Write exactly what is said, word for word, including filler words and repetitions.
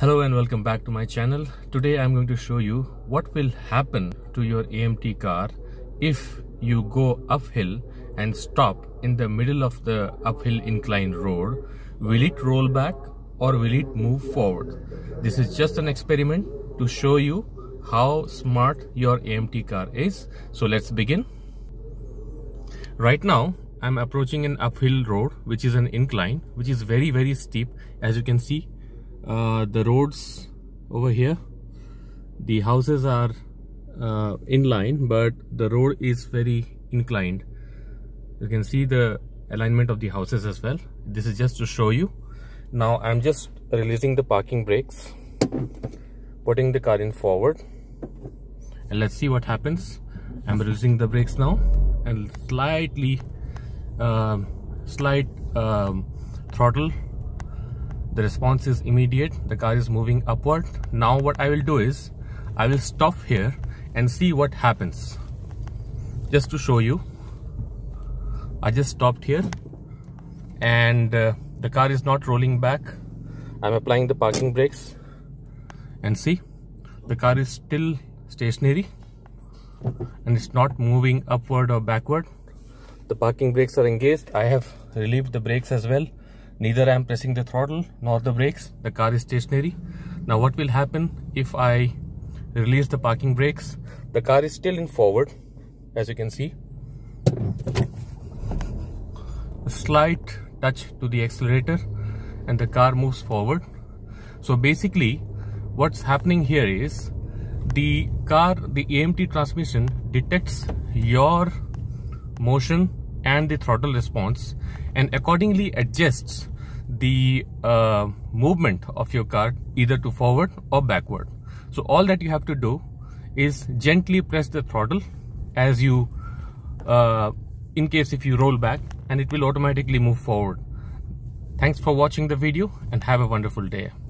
Hello and welcome back to my channel. Today I'm going to show you what will happen to your A M T car if you go uphill and stop in the middle of the uphill inclined road. Will it roll back or will it move forward? This is just an experiment to show you how smart your A M T car is. So let's begin. Right now I'm approaching an uphill road, which is an incline, which is very very steep. As you can see, Uh, the roads over here, the houses are uh, in line, but the road is very inclined. You can see the alignment of the houses as well. This is just to show you. Now I'm just releasing the parking brakes, putting the car in forward, and let's see what happens. I'm releasing the brakes now, and slightly uh, slight um, throttle. The response is immediate. The car is moving upward. Now what I will do is, I will stop here and see what happens. Just to show you, I just stopped here and uh, the car is not rolling back. I'm applying the parking brakes and see, the car is still stationary and it's not moving upward or backward. The parking brakes are engaged. I have relieved the brakes as well. Neither I am pressing the throttle nor the brakes. The car is stationary. Now what will happen if I release the parking brakes? The car is still in forward, as you can see. A slight touch to the accelerator and the car moves forward. So basically what's happening here is, the car, the A M T transmission detects your motion and the throttle response and accordingly adjusts the uh, movement of your car either to forward or backward. So all that you have to do is gently press the throttle as you uh, in case if you roll back, and it will automatically move forward. Thanks for watching the video and have a wonderful day.